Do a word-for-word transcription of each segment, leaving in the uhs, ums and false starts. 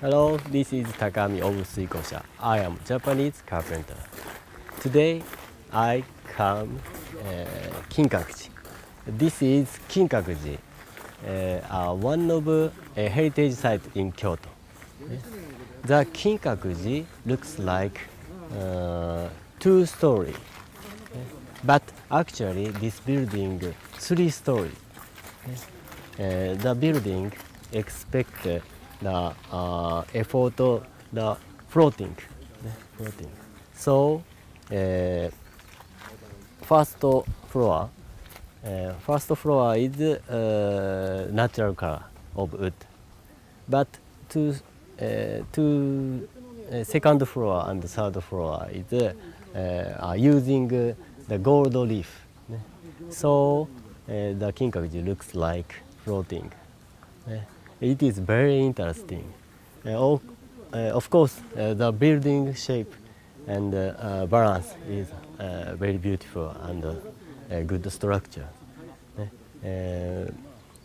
Hello, this is Takami of Suikoushya. I am Japanese carpenter. Today, I come uh, Kinkakuji. This is Kinkakuji, uh, uh, one of a heritage site in Kyoto. The Kinkakuji looks like uh, two-story, but actually this building three-story. Uh, the building expected the uh, effort, the floating, floating. So, uh, first floor, uh, first floor is uh, natural color of wood, but to uh, to uh, second floor and third floor is uh, uh, using uh, the gold leaf. So uh, the Kinkakuji looks like floating. It is very interesting. Uh, all, uh, of course, uh, the building shape and uh, uh, balance is uh, very beautiful and uh, a good structure. Uh,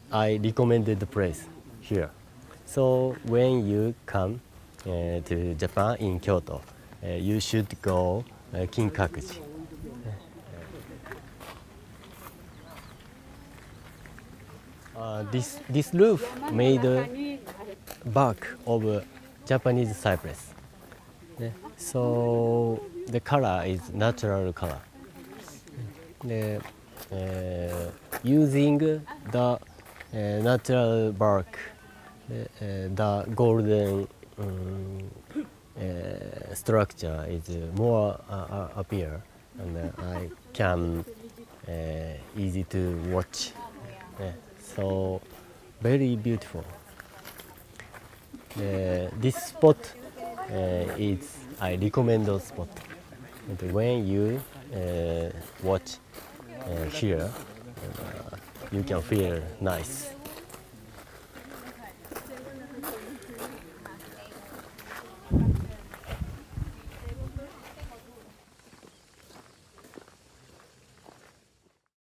I recommended the place here. So when you come uh, to Japan in Kyoto, uh, you should go uh, Kinkakuji. Uh, this, this roof made uh, bark of uh, Japanese cypress. Yeah. So the color is natural color. Yeah. Uh, using the uh, natural bark, uh, uh, the golden um, uh, structure is more uh, appear, and uh, I can uh, easy to watch. Yeah. So very beautiful. Uh, this spot uh, is I recommend the spot. And when you uh, watch uh, here, uh, you can feel nice.